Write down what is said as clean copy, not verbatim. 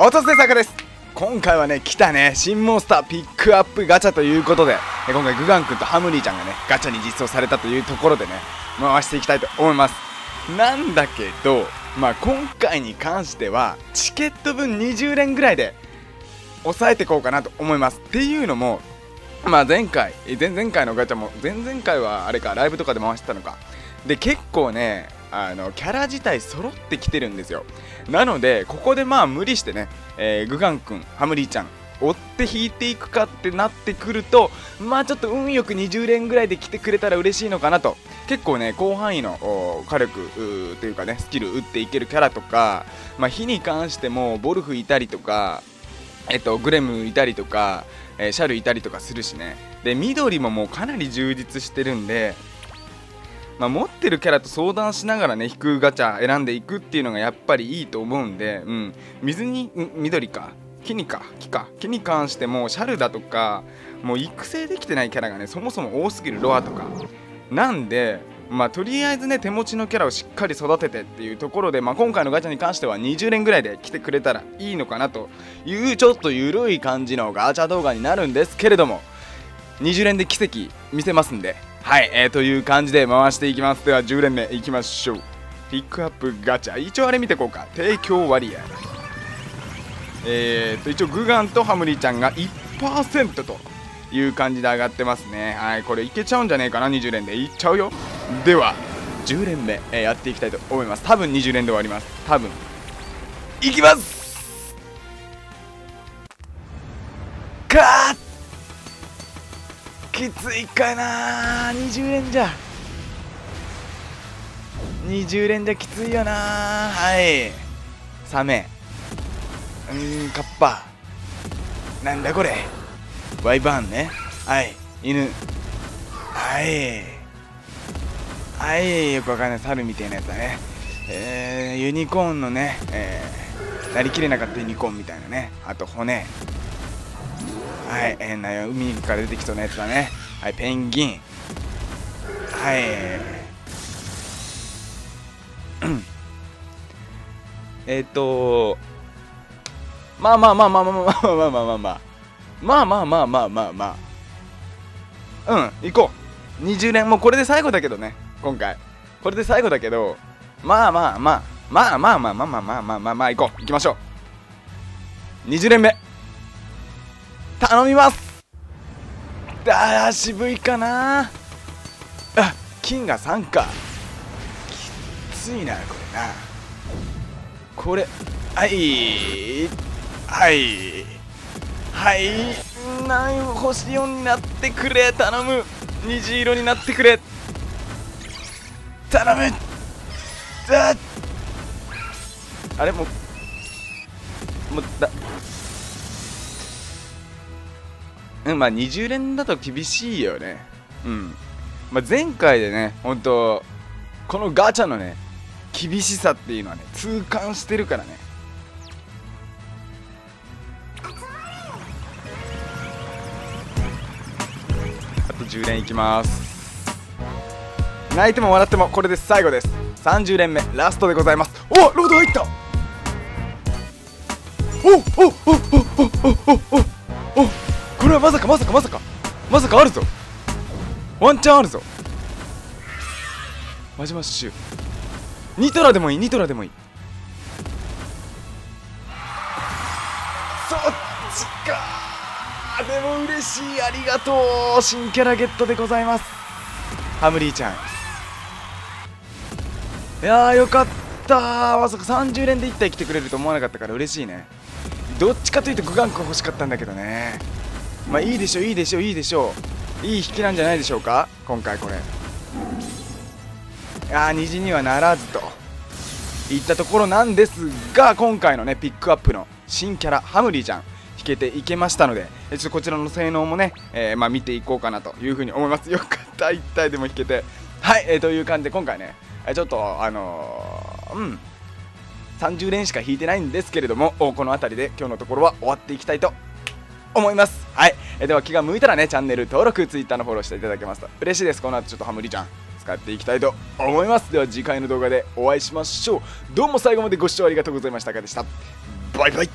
おとすでさくです。今回はね、来たね、新モンスターピックアップガチャということで、今回グガン君とハムリーちゃんがね、ガチャに実装されたというところでね、回していきたいと思います。なんだけど、今回に関しては、チケット分20連ぐらいで抑えていこうかなと思います。っていうのも、前々回のガチャも、前々回はあれか、ライブとかで回してたのか。で、結構ね、キャラ自体揃ってきてるんですよ。なのでここで無理してね、グガン君ハムリーちゃん追って引いていくかってなってくると、ちょっと運よく20連ぐらいで来てくれたら嬉しいのかなと。結構ね、広範囲の火力というかね、スキル打っていけるキャラとか、火に関してもボルフいたりとか、グレムいたりとか、シャルいたりとかするしね。で、緑ももうかなり充実してるんで、持ってるキャラと相談しながらね、引くガチャ選んでいくっていうのがやっぱりいいと思うんで、緑か木に関してもシャルだとか、もう育成できてないキャラがね、そもそも多すぎるロアとかなんで、とりあえずね、手持ちのキャラをしっかり育ててっていうところで、今回のガチャに関しては20連ぐらいで来てくれたらいいのかなという、ちょっと緩い感じのガチャ動画になるんですけれども、20連で奇跡見せますんで。はい、という感じで回していきます。では10連目いきましょう。ピックアップガチャ。一応あれ見てこうか。提供割合。一応グガンとハムリーちゃんが 1% という感じで上がってますね。はい、これいけちゃうんじゃねえかな、20連で。いっちゃうよ。では、10連目、やっていきたいと思います。多分20連で終わります。多分。いきますカーッきついかな。20連じゃきついよな。はい、サメ、カッパ、なんだこれ、ワイバーンね。はい、犬、はい、よくわかんない、猿みたいなやつだね。ユニコーンのね、なりきれなかったユニコーンみたいなね。あと骨、はい、変な海から出てきそうなやつだね。はい、ペンギン、はい、うん、行こう。20連もうこれで最後だけどね、今回これで最後だけど、行こう、行きましょう。20連目頼みます。渋いかなあ。金が3か、きついなこれな。これ、星4になってくれ、頼む。虹色になってくれ、頼む。あれ、もうだ、20連だと厳しいよね。前回でね、本当このガチャのね、厳しさっていうのはね、痛感してるからね。あと10連いきます。泣いても笑ってもこれで最後です。30連目ラストでございます。おっ、ロード入った。おっ、これはまさかあるぞ。ワンチャンあるぞ。マジマッシュ、ニトラでもいい、そっちか。でも嬉しい、ありがとう。新キャラゲットでございます、ハムリーちゃん。いやー、よかった。まさか30連で1体来てくれると思わなかったから嬉しいね。どっちかというとグガン君欲しかったんだけどね。いいでしょう、いい引きなんじゃないでしょうか、今回これ。虹にはならずといったところなんですが、今回のね、ピックアップの新キャラハムリーちゃん引けていけましたので、ちょっとこちらの性能もね、見ていこうかなというふうに思います。よかった、1体でも引けて。はい、という感じで今回ね、ちょっと30連しか引いてないんですけれども、この辺りで今日のところは終わっていきたいと思います。はい、では気が向いたらね、チャンネル登録、Twitter のフォローしていただけますと嬉しいです。この後ちょっとハムリーちゃん使っていきたいと思います。では次回の動画でお会いしましょう。どうも最後までご視聴ありがとうございました。かでした。バイバイ。